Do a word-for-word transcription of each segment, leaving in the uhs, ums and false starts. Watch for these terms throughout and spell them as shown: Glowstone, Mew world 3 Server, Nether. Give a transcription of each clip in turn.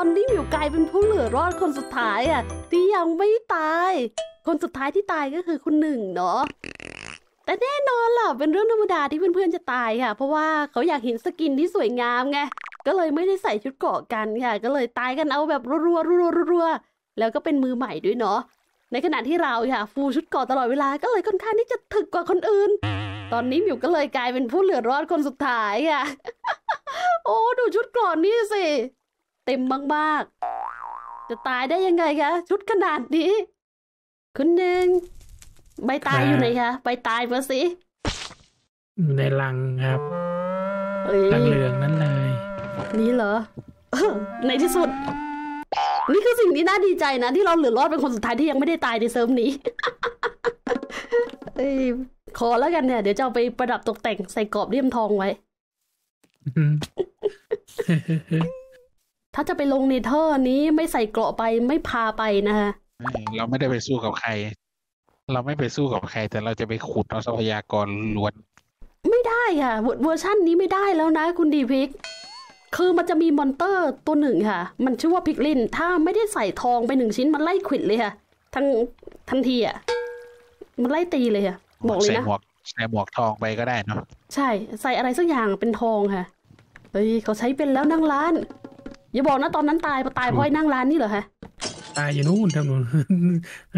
อนนี้หมิวกลายเป็นผู้เหลือรอดคนสุดท้ายอ่ะที่ยังไม่ตายคนสุดท้ายที่ตายก็คือคุณหนึ่งเนาะแต่แน่นอนล่ะเป็นเรื่องธรรมดาที่เพื่อนๆจะตายค่ะเพราะว่าเขาอยากเห็นสกินที่สวยงามไงก็เลยไม่ได้ใส่ชุดเกาะกันค่ะก็เลยตายกันเอาแบบรัวๆรัวๆแล้วก็เป็นมือใหม่ด้วยเนาะในขณะที่เราค่ะฟูชุดเกาะตลอดเวลาก็เลยค่อนข้างที่จะถึกกว่าคนอื่นตอนนี้หมิวก็เลยกลายเป็นผู้เหลือรอดคนสุดท้ายค่ะ โอ้ดูชุดเกาะนี่สิเต็มมากๆจะตายได้ยังไงคะชุดขนาดนี้คุณหนึ่งใบตายอยู่ไหนคะใบตายมาสิอยู่ในลังครับลังเหลืองนั่นเลยนี่เหรอ ในที่สุดนี่คือสิ่งที่น่าดีใจนะที่เราเหลือรอดเป็นคนสุดท้ายที่ยังไม่ได้ตายในเซิร์ฟนี้ ขอแล้วกันเนี่ยเดี๋ยวจะเอาไปประดับตกแต่งใส่กรอบเลี่ยมทองไว้ ถ้าจะไปลงเนเธอร์นี้ไม่ใส่เกราะไปไม่พาไปนะฮะเราไม่ได้ไปสู้กับใครเราไม่ไปสู้กับใครแต่เราจะไปขุดเอาทรัพยากรล้วนไม่ได้ค่ะเวอร์ชั่นนี้ไม่ได้แล้วนะคุณดีพิกคือมันจะมีมอนเตอร์ตัวหนึ่งค่ะมันชื่อว่าพิกลินถ้าไม่ได้ใส่ทองไปหนึ่งชิ้นมันไล่ขวิดเลยค่ะทั้งทันทีอ่ะมันไล่ตีเลยค่ะบอกเลยนะใส่หมวกทองไปก็ได้เนาะใช่ใส่อะไรสักอย่างเป็นทองค่ะเฮ้ยเขาใช้เป็นแล้วนั่งร้านอย่าบอกนะตอนนั้นตายตายเพราะนั่งร้านนี่เหรอคะตายอยู่นู่นทางนู้น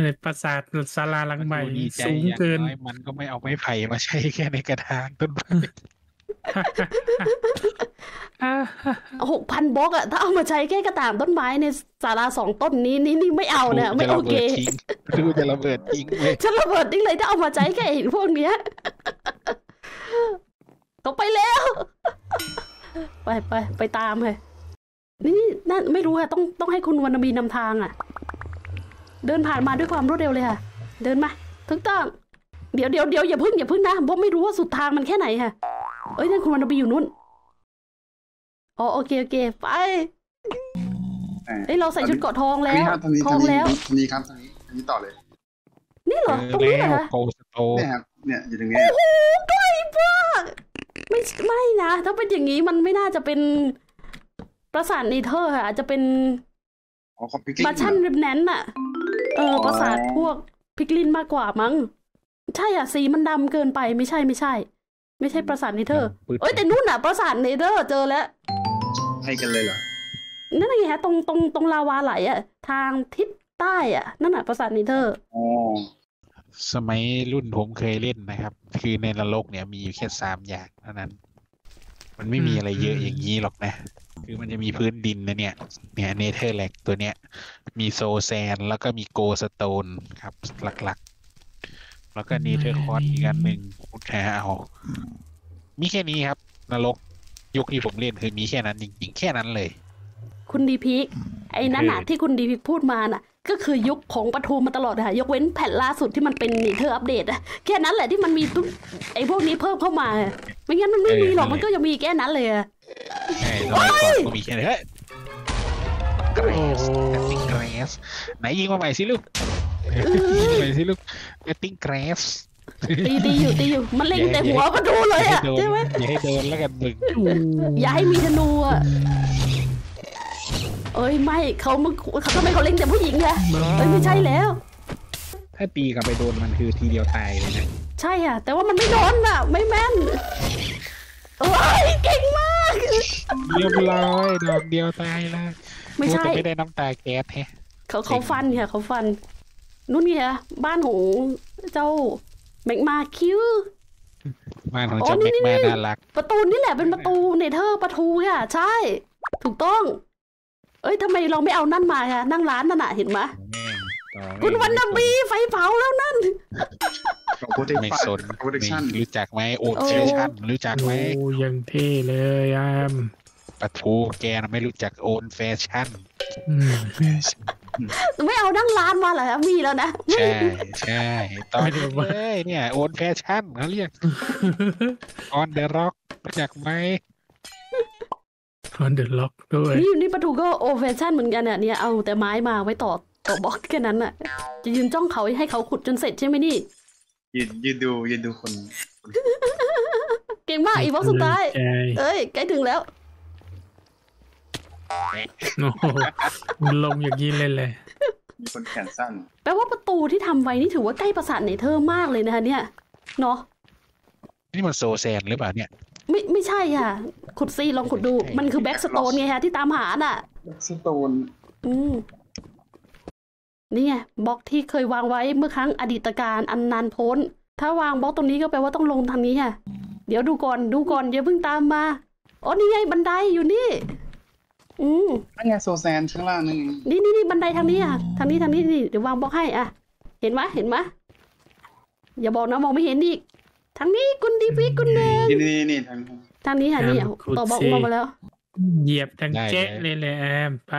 ในปราสาทศาลาหลังใหม่สูงเกินมันก็ไม่เอาไม้ไผ่มาใช้แค่ในกระถางต้นไม้หกพันบล็อกอะถ้าเอามาใช้แค่กระถางต้นไม้ในศาลาสองต้นนี้นี่ไม่เอาเนี่ยไม่โอเคดูจะระเบิดทิ้งฉันระเบิดทิ้งเลยถ้าเอามาใช้แค่พวกเนี้ยต้องไปแล้วไปไปไปตามเลยนี่นั่นไม่รู้ค่ะต้องต้องให้คุณวรรณบีนำทางอ่ะเดินผ่านมาด้วยความรวดเร็วเลยค่ะเดินมาถึงต้องเดี๋ยวเดี๋ยวเดี๋ยวอย่าพึ่งอย่าพึ่งนะผมไม่รู้ว่าสุดทางมันแค่ไหนค่ะเอ้ยนั่นคุณวรรณบีอยู่นู่นอ๋อโอเคโอเคไปเอ้ยเราใส่ชุดเกาะทองแล้วทองแล้วนี่ครับตรงนี้ตรงนี้ต่อเลยนี่เหรอตรงนี้เหรอคะเนี่ยครับเนี่ยอยู่ตรงนี้โอ้โหใกล้มากไม่ไม่นะถ้าเป็นอย่างนี้มันไม่น่าจะเป็นประสาทเนเธอร์ค่ะอาจจะเป็นบัชชั่นเรมแนนต์อะเออประสาทพวกพิกลินมากกว่ามั้งใช่อ่ะสีมันดำเกินไปไม่ใช่ไม่ใช่ไม่ใช่ประสาทเนเธอร์เอ้ยแต่นู่นอะประสาทเนเธอร์เจอแล้วให้กันเลยเหรอนั่นไงฮะตรงตรงตรงลาวาไหลอะทางทิศใต้อะนั่นอะประสาทเนเธอร์อ๋อสมัยรุ่นผมเคยเล่นนะครับคือในนรกเนี่ยมีอยู่แค่สามอย่างเท่านั้นมันไม่มีอะไรเยอะอย่างนี้หรอกนะคือมันจะมีพื้นดินนะเนี่ยเนี่ยเนเธอร์แลนด์ตัวเนี้ยมีโซแซนแล้วก็มีโกสโตนครับหลักๆแล้วก็เนเธอร์คอร์สอีกอันหนึ่งพุทธาเอามีแค่นี้ครับนรกยุคที่ผมเล่นคือมีแค่นั้นจริงๆแค่นั้นเลยคุณดีพิกไอ้นั่นน่ะที่คุณดีพิกพูดมาน่ะก็คือยุคของปทุมมาตลอดค่ะยกเว้นแผ่นล่าสุดที่มันเป็นเนเธอร์อัปเดตอะแค่นั้นแหละที่มันมีทุกไอ้พวกนี้เพิ่มเข้ามาไม่งั้นมันไม่มีหรอกมันก็ยังมีแค่นั้นเลยอะใช่ตอนก่อนก็มีแค่นี้เฮ้ยกระสติ้งกระสไหนยิงมาใหม่สิลูกยิงใหม่สิลูกกระติ้งกระสตีตีอยู่ตีอยู่มันเล็งแต่หัวประตูเลยอะใช่ไหมอย่าให้โดนแล้วกันมึงอย่าให้มีธนูอะเอ้ยไม่เขามึงเขาทำไมเขาเล็งแต่ผู้หญิงเนี่ยเอ้ยไม่ใช่แล้วถ้าตีกับไปโดนมันคือทีเดียวตายเลยนะใช่อ่ะแต่ว่ามันไม่โดนอ่ะไม่แม่นเอ้ยเก่งมากเรียบร้อยดอกเดียวตายเลยไม่ใช่ไม่ได้น้ำตาแก๊สแฮะเขาเขาฟันค่ะเขาฟันนู่นไงฮะบ้านของเจ้าแมกมาคิวบ้านของเจ้าแมกมาน่ารักประตูนี่แหละเป็นประตูเนเธอร์ประตูค่ะใช่ถูกต้องเอ้ยทำไมเราไม่เอานั่นมาค่ะนั่งร้านนั่นน่ะเห็นไหมคุณวรรณบีไฟเผาแล้วนั่นไม่สนรู้จักไหมโอเชียนรู้จักไหมยังเท่เลยอ่ะปะทูแกนะไม่รู้จักโอนแฟชั่นไม่เอานั่งร้านมาเหรอมีแล้วนะใช่ใช่ตอนเลยเนี่ยโอนแฟชั่นเขาเรียกออนเดอะร็อกรู้จักไหมอันเดอร์ล็อกด้วยนี่นี่ประตูก็โอเฟชั่นเหมือนกันเนี่ยเอาแต่ไม้มาไว้ต่อต่อบล็อกแค่นั้นน่ะจะยืนจ้องเขาให้เขาขุดจนเสร็จใช่ไหมนี่ยืนยืนดูยืนดูคนเก่งมากอีบล็อกสุดท้ายเอ้ยใกล้ถึงแล้ว ลงอย่างนี้เลยเลยคนแขนสั้นแปลว่าประตูที่ทำไว้นี่ถือว่าใกล้ปราสาทไนเธอร์มากเลยนะคะเนี่ยเนาะนี่มันโซแซนหรือเปล่าเนี่ยไม่ไม่ใช่ค่ะขุดซีลองขุดดูมันคือแบ็กสโตนไงฮะที่ตามหาน่ะแบ็กสโตนอืมนี่ไงบล็อกที่เคยวางไว้เมื่อครั้งอดีตการอันนานพ้นถ้าวางบล็อกตรงนี้ก็แปลว่าต้องลงทางนี้ค่ะเดี๋ยวดูก่อนดูก่อนอย่าเพิ่งตามมาอ๋อนี่ไงบันไดอยู่นี่อืมอันนี้โซแซนข้างล่างนี่นี่นี่บันไดทางนี้อ่ะทางนี้ทางนี้นี่เดี๋ยววางบล็อกให้อ่ะเห็นไหมเห็นไหมอย่าบอกนะมองไม่เห็นอีกทางนี้คุณดีวิคุณเดินนี่นี่ทางนี้ทางนี้ค่ะนี่ต่อบล็อกลงมาแล้วเหยียบทางเจ๊เลยเลยแอมไป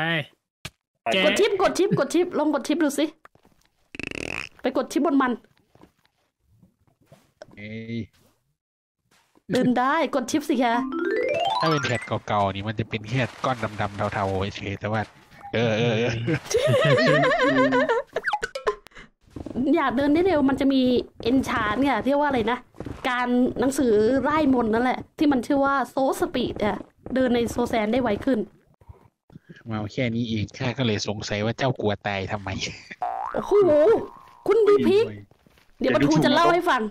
กดชิปกดชิปกดชิปลองกดชิปดูสิไปกดชิปบนมันเดินได้กดชิปสิคะถ้าเป็นแพทเก่าๆนี่มันจะเป็นแค่ก้อนดำๆเทาๆเฉยๆแต่ว่าเออเอออยากเดินได้เร็วมันจะมีเอนชานเนี่ยที่ว่าอะไรนะการหนังสือไล่มนนั่นแหละที่มันชื่อว่าโซสปีดอะเดินในโซแซนได้ไวขึ้นมาแค่นี้เองข้าก็เลยสงสัยว่าเจ้ากลัวตายทำไมโอ้โหคุณดีพิกเดี๋ยวปทูจะเล่าให้ฟัง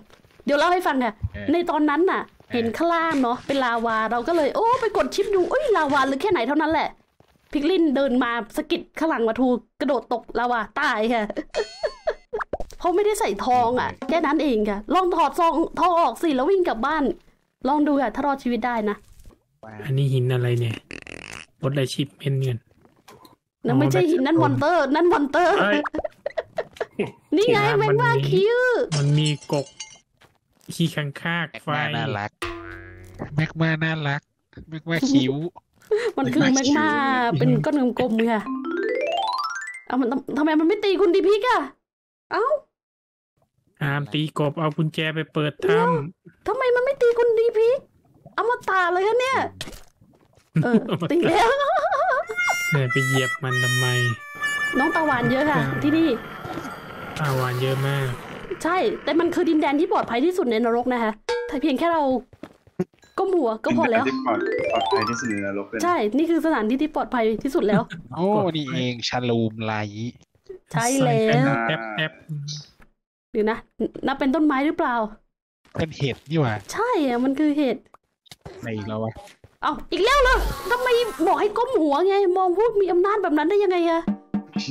เดี๋ยวเล่าให้ฟังค่ะในตอนนั้นน่ะเห็นข้างล่างเนาะเป็นลาวาเราก็เลยโอ้ไปกดชิปดูเอ้ยลาวาหรือแค่ไหนเท่านั้นแหละพิกลินเดินมาสะกิดข้างหลังปทูกระโดดตกลาวาตายค่ะเขาไม่ได้ใส่ทองอ่ะแค่นั้นเองค่ะลองถอดซองทองออกสิแล้ววิ่งกลับบ้านลองดูค่ะถ้ารอดชีวิตได้นะอันนี้หินอะไรเนี่ยรถไอชิปเนเงินนั่นไม่ใช่หินนั่นวอนเตอร์นั่นวอนเตอร์นี่ไงแมงว่าคิวมันมีกบขี้ข้างคากไฟน่ารักแมกมาน่ารักแมกมาคิวมันคือแมกมาเป็นก้อนกลมๆค่ะเอามันทำไมมันไม่ตีคุณดีพิกอะเอ้าอามตีกบเอากุญแจไปเปิดถ้ำทำไมมันไม่ตีคุณดีพิกเอามาตาเลยคะเนี่ยเออตีแล้วเนี่ยไปเหยียบมันทำไมน้องตะวันเยอะค่ะที่นี่ตะวันเยอะมากใช่แต่มันคือดินแดนที่ปลอดภัยที่สุดในนรกนะคะถ้าเพียงแค่เราก้มหัวก็พอแล้วปลอดภัยที่สุดในนรกเลยใช่นี่คือสถานที่ที่ปลอดภัยที่สุดแล้วโอ้นี่เองชาลูมไลใช่แล้วเดี๋ยวนะนับเป็นต้นไม้หรือเปล่าเป็นเห็ดนี่หว่าใช่อ่ะมันคือเห็ดอะไรอีกแล้ววะเอาอีกแล้วเหรอทำไมบอกให้ก้มหัวไงมองพูดมีอำนาจแบบนั้นได้ยังไงคะ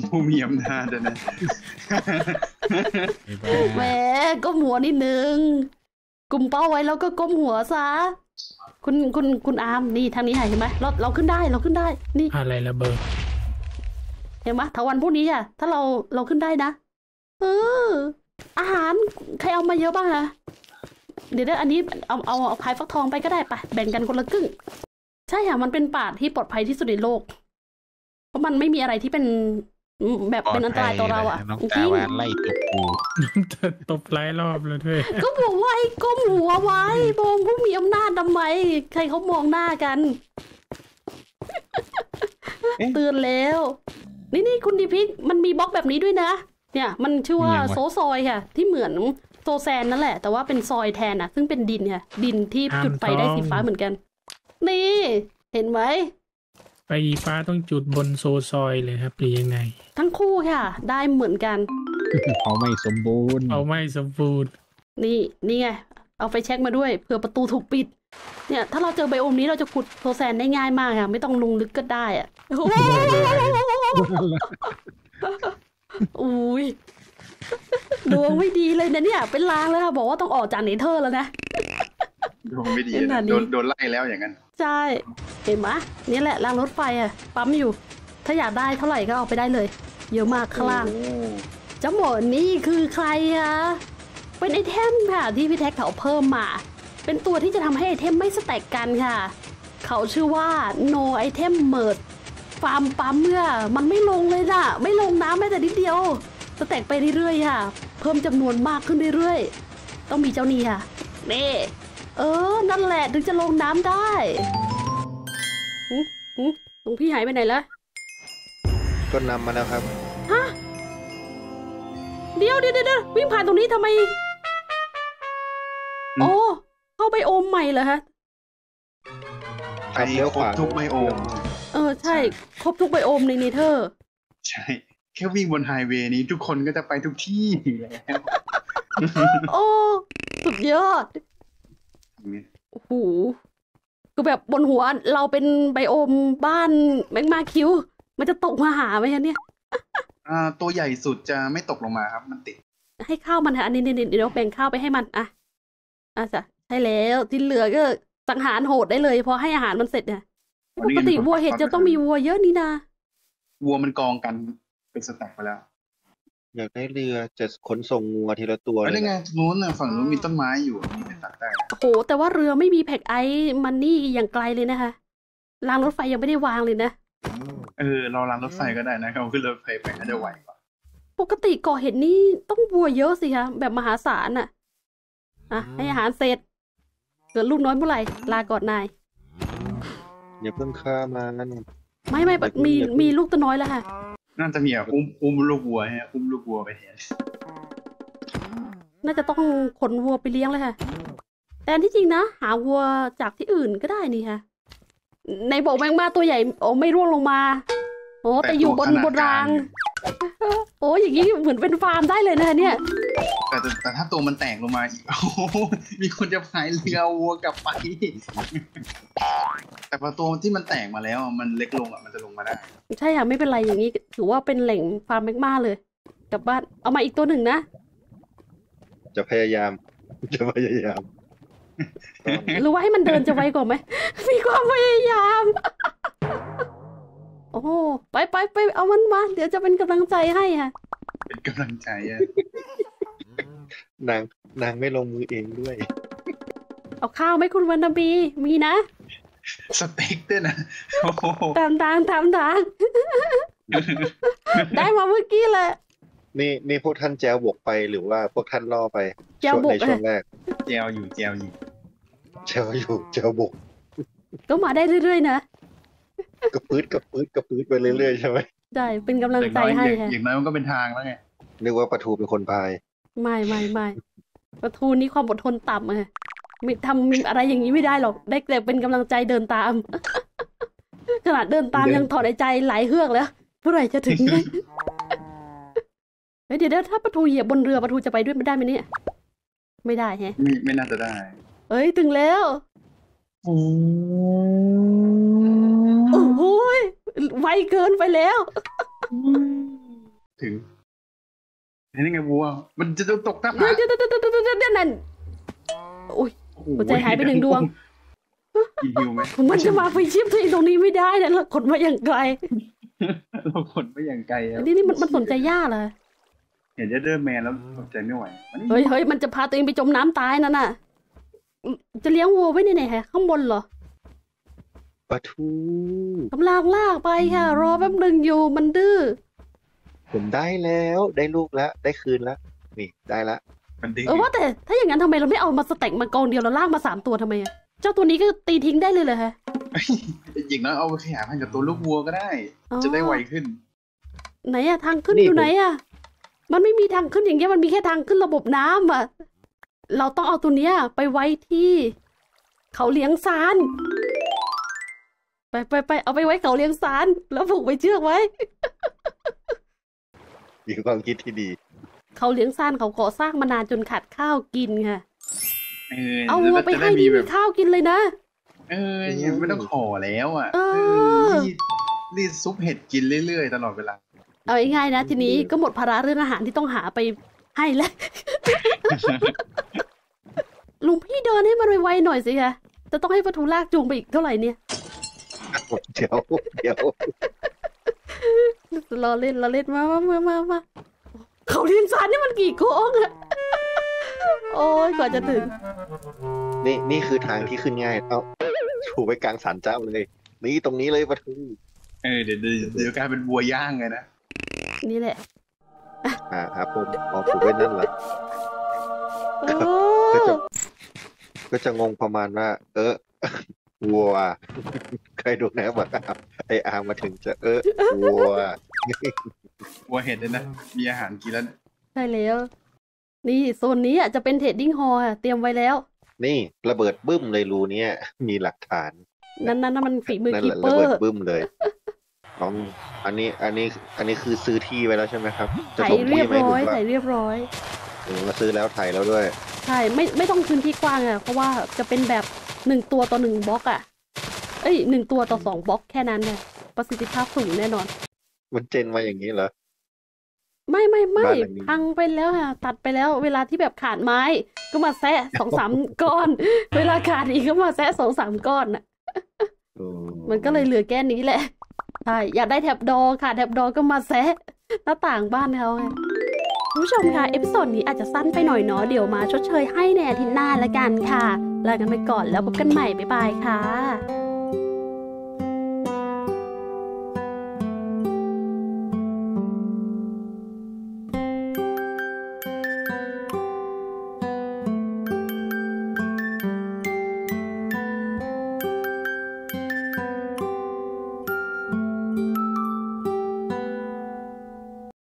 ผู้มีอำนาจนะแหมก้มหัวนิดนึงกลุ่มเป้าไว้แล้วก็ก้มหัวซะคุณคุณคุณอาร์มนี่ทางนี้เห็นไหมเราเราขึ้นได้เราขึ้นได้นี่อะไรละเบอร์เห็นไหมถาวันพวกนี้อ่ะถ้าเราเราขึ้นได้นะเอออาหารใครเอามาเยอะบ้างฮะเดี๋ยวอันนี้เอาเอาเอาพายฟักทองไปก็ได้ปะแบ่งกันคนละครึ่งใช่ค่ะมันเป็นป่าที่ปลอดภัยที่สุดในโลกเพราะมันไม่มีอะไรที่เป็นแบบเป็นอันตรายต่อเราอ่ะจริงไล่ตบกูตบไล่รอบเลยด้วยก็บอกว่าไอ้ก้มหัวไว้มองผู้มีอำนาจทำไมใครเขามองหน้ากันเตือนแล้วนี่นี่คุณดิพิกมันมีบล็อกแบบนี้ด้วยนะเนี่ยมันชื่อว่าโซซอยค่ะที่เหมือนโซแซนนั่นแหละแต่ว่าเป็นซอยแทนนะซึ่งเป็นดินค่ะดินที่จุดไฟได้สีฟ้าเหมือนกันนี่เห็นไหมไฟฟ้าต้องจุดบนโซซอยเลยครับหรือยังไงทั้งคู่ค่ะได้เหมือนกันเอาไม่สมบูรณ์เอาไม่สมบูรณ์นี่นี่ไงเอาไฟแช็กมาด้วยเผื่อประตูถูกปิดเนี่ยถ้าเราเจอไบโอมนี้เราจะขุดโซแซนได้ง่ายมากค่ะไม่ต้องลงลึกก็ได้อ่ะอุ้ยดวงไม่ดีเลยนะเนี่ยเป็นลางเลยค่ะบอกว่าต้องออกจากเนเธอร์แล้วนะดวงไม่ดีโดนโดนไล่แล้วอย่างนั้นใช่เห็นไหมนี่แหละรางรถไฟอ่ะปั๊มอยู่ถ้าอยากได้เท่าไหร่ก็เอาไปได้เลยเยอะมากข้างล่างเจ้าหมอนี่คือใครคะเป็นไอเทมค่ะที่พี่แท็กเขาเพิ่มมาเป็นตัวที่จะทำให้ไอเทมไม่สแต็กกันค่ะเขาชื่อว่า no item merge ฟาร์มปั๊มเมื่อมันไม่ลงเลยนะไม่ลงน้ำแม้แต่นิดเดียวสแต็กไปเรื่อยๆค่ะเพิ่มจำนวนมากขึ้นเรื่อยๆต้องมีเจ้านี่ค่ะนี่เออนั่นแหละถึงจะลงน้ำได้หลวงพี่หายไปไหนแล้วก็นำมาแล้วครับฮะเดี๋ยวเดี๋ยวเดี๋ยววิ่งผ่านตรงนี้ทำไมโอ้เข้าไบโอมใหม่เหรอฮะอันนี้ครบทุกไบโอม เออใช่ครบทุกไบโอมในเนเธอร์ใช่แค่วิ่งบนไฮเวย์นี้ทุกคนก็จะไปทุกที่แล้วโอ้สุดยอดโอ้โหคือแบบบนหัวเราเป็นไบโอมบ้านแมกมาคิวมันจะตกมาหาไหมคะเนี่ยอ่าตัวใหญ่สุดจะไม่ตกลงมาครับมันติดให้ข้าวมันค่ะอันนี้เดี๋ยวแบ่งข้าวไปให้มันอ่ะอ่ะจ้ะใช่แล้วที่เหลือก็สังหารโหดได้เลยพอให้อาหารมันเสร็จเนี่ยปกติวัวเห็ดจะต้องมีวัวเยอะนี่นะวัวมันกองกันเป็นสแต็กไปแล้วอยากได้เรือจะขนส่งวัวทีละตัวเลยนี่ไงนู้นน่ะฝั่งนู้นมีต้นไม้อยู่มีเป็นตักได้โอ้โหแต่ว่าเรือไม่มีแพ็กไอมันนี่อย่างไกลเลยนะคะรางรถไฟยังไม่ได้วางเลยนะเออเรารางรถไฟก็ได้นะเขาขึ้นรถไฟไปก็ได้ไวกว่าปกติก่อเห็ดนี่ต้องวัวเยอะสิคะแบบมหาศาลน่ะอ่ะให้อาหารเสร็จเกิดลูกน้อยเมื่อไหร่ลากอดนายอย่าเพิ่งฆ่ามานั่นไม่ไม่มีมีลูกตัวน้อยแล้วค่ะน่าจะมีอ่ะอุ้มอุ้มลูกวัวฮะอุ้มลูกวัวไปแทนน่าจะต้องขนวัวไปเลี้ยงเลยค่ะแต่ที่จริงนะหาวัวจากที่อื่นก็ได้นี่ค่ะในบอกแมงมาตัวใหญ่โอ้ไม่ร่วงลงมาโอ้แต่อยู่บนบนรางโอ้ยอย่างนี้เหมือนเป็นฟาร์มได้เลยนะคะเนี่ยแต่แต่ถ้าตัวมันแตกลงมาอีกโอ้มีคนจะพายเรือวัวกลับไปแต่พอตัวที่มันแตกมาแล้วมันเล็กลงอ่ะมันจะลงมาได้ใช่ค่ะไม่เป็นไรอย่างนี้ถือว่าเป็นแหล่งฟาร์มแมกมาเลยกลับบ้านเอามาอีกตัวหนึ่งนะจะพยายามจะพยายามหรือว่าให้มันเดินจะไวกว่าไหมมีความพยายามโอ้ไปไปไปเอามันมาเดี๋ยวจะเป็นกำลังใจให้ค่ะเป็นกำลังใจอ่ะนางนางไม่ลงมือเองด้วยเอาข้าวไหมคุณวันนาบีมีนะสเต็กด้วยนะตามทางตามทางได้มาเมื่อกี้แหละนี่นี่พวกท่านแจวบวกไปหรือว่าพวกท่านล่อไปแจวบวกในช่วงแรกแจวอยู่แจวอยู่แจวอยู่แจวบวกก็มาได้เรื่อยๆนะกระปืดกระปืดกระปืดไปเรื่อยๆใช่ไหมใช่เป็นกำลังใจให้ค่ะอย่างน้อยมันก็เป็นทางแล้วไงเรียกว่าปะทูเป็นคนพายไม่ไม่ไม่ปะทูนี้ความอดทนต่ำไงไม่ทำอะไรอย่างนี้ไม่ได้หรอกได้แต่เป็นกำลังใจเดินตามขนาดเดินตามยังถอดใจไหลเฮือกแล้วเมื่อไหร่จะถึงเนี่ยเดี๋ยวถ้าปะทูเหยียบบนเรือปะทูจะไปด้วยไม่ได้ไหมเนี่ยไม่ได้แฮะไม่ไม่น่าจะได้เอ้ยถึงแล้วโอ้โหไวเกินไปแล้วถึงเห็นไงบัวมันจะตกตามมาเดี๋ยวเดี๋ยวเดี๋ยวเดี๋ยวนั่นโอ้ยหัวใจหายไปหนึ่งดวงมันจะมาไฟชิปที่ตรงนี้ไม่ได้นะเราขนมาอย่างไกลเราขนมาอย่างไกลนี่นี่มันสนใจยากเลยเห็นเดอเดอร์แมนแล้วสนใจไม่ไหวเฮ้ยเฮ้ยมันจะพาตัวเองไปจมน้ำตายนั่นน่ะจะเลี้ยงวัวไว้ในไหนฮะข้างบนเหรอปะทูกำลังลากไปค่ะรอแป๊บหนึ่งอยู่มันดื้อผมได้แล้วได้ลูกแล้วได้คืนแล้วนี่ได้ละมันดื้อเออว่าแต่ถ้าอย่างนั้นทำไมเราไม่เอามาสแต็กมากองเดียวเราลากมาสามตัวทำไมอ่ะเจ้าตัวนี้ก็ตีทิ้งได้เลยเหรอฮะอย่างนั้นเอาไปขยายพันธุ์กับตัวลูกวัวก็ได้จะได้ไวขึ้นไหนอะทางขึ้นอยู่ไหนอะมันไม่มีทางขึ้นอย่างเงี้ยมันมีแค่ทางขึ้นระบบน้ำอะเราต้องเอาตัวเนี้ยไปไว้ที่เขาเลี้ยงซานไปไปไปเอาไปไว้เขาเลี้ยงซานแล้วผูกไปเชือกไว้มีความคิดที่ดีเขาเลี้ยงซานเขาก่อสร้างมานานจนขาดข้าวกินค่ะเอาวัวไปให้ดีมีข้าวกินเลยนะเออไม่ต้องขอแล้วอ่ะรีดซุปเห็ดกินเรื่อยๆตลอดเวลาเอาง่ายๆนะทีนี้ก็หมดภาระเรื่องอาหารที่ต้องหาไปให้แล้วลุงพี่เดินให้มันไวๆหน่อยสิคะจะต้องให้ปะทูลากจูงไปอีกเท่าไหร่เนี่ยเดี๋ยวเดี๋ยวรอเล่นรอเล่นมามามามาเขาเลี้ยงซานนี่มันกี่โค้งอะโอ้ยกว่าจะถึงนี่นี่คือทางที่ขึ้นง่ายเอาถูไปกลางศาลเจ้าเลยนี่ตรงนี้เลยปะทูเออเดี๋ยวเดี๋ยวกลายเป็นบัวย่างไงนะนี่แหละอ่าครับผมออกถูไปนั่นแหละก็จะก็จะงงประมาณว่าเออวัวใครดูแลบ้างไออามาถึงจะเออวัววัวเห็นเลยนะมีอาหารกินแล้วใช่แล้วนี่โซนนี้อ่ะจะเป็นเทรดดิ้งฮอลล์เตรียมไว้แล้วนี่ระเบิดบึ้มเลยรูเนี้ยมีหลักฐาน นั่นนั่นมันฝีมือคีเปอร์บึ้มเลยอ๋ออันนี้อันนี้อันนี้คือซื้อที่ไว้แล้วใช่ไหมครับจะส่งที่ไหมถูกป่ะไถเรียบร้อยมาซื้อแล้วไถแล้วด้วยใช่ไม่ไม่ต้องพื้นที่กว้างอ่ะเพราะว่าจะเป็นแบบหนึ่งตัวต่อหนึ่งบล็อกอ่ะเอ้ยหนึ่งตัวต่อสองบล็อกแค่นั้นเลยประสิทธิภาพสูงแน่นอนมันเจนมาอย่างนี้เหรอไม่ไม่ไม่พังไปแล้วค่ะตัดไปแล้วเวลาที่แบบขาดไม้ก็มาแซะสองสามก้อนเวลาขาดอีกก็มาแซะสองสามก้อนอ่ะมันก็เลยเหลือแค่นี้แหละใช่อยากได้แถบดอค่ะแถบดอก็มาแซะหน้าต่างบ้านเขาไงผู้ชมค่ะเอพิโซดนี้อาจจะสั้นไปหน่อยเนาะเดี๋ยวมาชดเชยให้ในอาทิตย์หน้าละกันค่ะลากันไปก่อนแล้วพบกันใหม่บ๊ายบายค่ะ